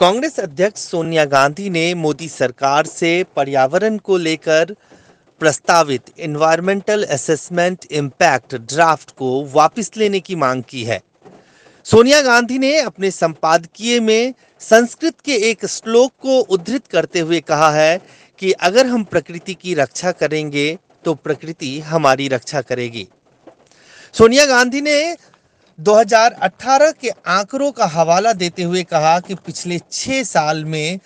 कांग्रेस अध्यक्ष सोनिया गांधी ने मोदी सरकार से पर्यावरण को लेकर प्रस्तावित एनवायरमेंटल असेसमेंट इम्पैक्ट ड्राफ्ट को वापस लेने की मांग की है। सोनिया गांधी ने अपने संपादकीय में संस्कृत के एक श्लोक को उद्धृत करते हुए कहा है कि अगर हम प्रकृति की रक्षा करेंगे तो प्रकृति हमारी रक्षा करेगी। सोनिया गांधी ने 2018 के आंकड़ों का हवाला देते हुए कहा कि पिछले 6 साल में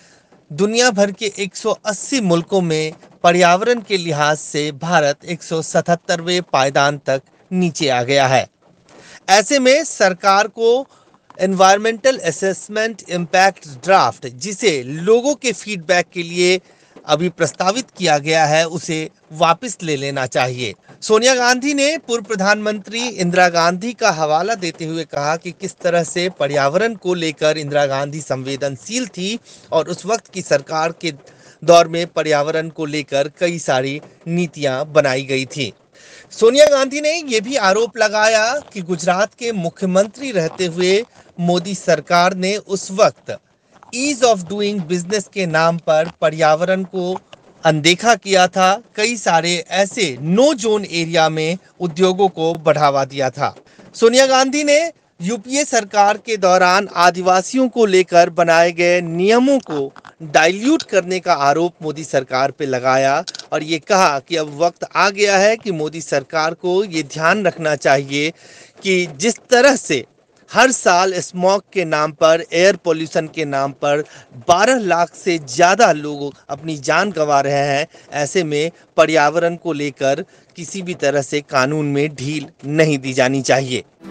दुनिया भर के 180 मुल्कों में पर्यावरण के लिहाज से भारत 177वें पायदान तक नीचे आ गया है। ऐसे में सरकार को एनवायरमेंटल असेसमेंट इम्पैक्ट ड्राफ्ट, जिसे लोगों के फीडबैक के लिए अभी प्रस्तावित किया गया है, उसे वापस ले लेना चाहिए। सोनिया गांधी ने पूर्व प्रधानमंत्री इंदिरा गांधी का हवाला देते हुए कहा कि किस तरह से पर्यावरण को लेकर इंदिरा गांधी संवेदनशील थी और उस वक्त की सरकार के दौर में पर्यावरण को लेकर कई सारी नीतियां बनाई गई थी। सोनिया गांधी ने यह भी आरोप लगाया कि गुजरात के मुख्यमंत्री रहते हुए मोदी सरकार ने उस वक्त ईज ऑफ डूइंग बिजनेस के नाम पर पर्यावरण को अनदेखा किया था, कई सारे ऐसे नो जोन एरिया में उद्योगों को बढ़ावा दिया था। सोनिया गांधी ने यूपीए सरकार के दौरान आदिवासियों को लेकर बनाए गए नियमों को डाइल्यूट करने का आरोप मोदी सरकार पे लगाया और ये कहा कि अब वक्त आ गया है कि मोदी सरकार को ये ध्यान रखना चाहिए कि जिस तरह से हर साल स्मॉग के नाम पर, एयर पोल्यूशन के नाम पर 12 लाख से ज़्यादा लोग अपनी जान गंवा रहे हैं, ऐसे में पर्यावरण को लेकर किसी भी तरह से कानून में ढील नहीं दी जानी चाहिए।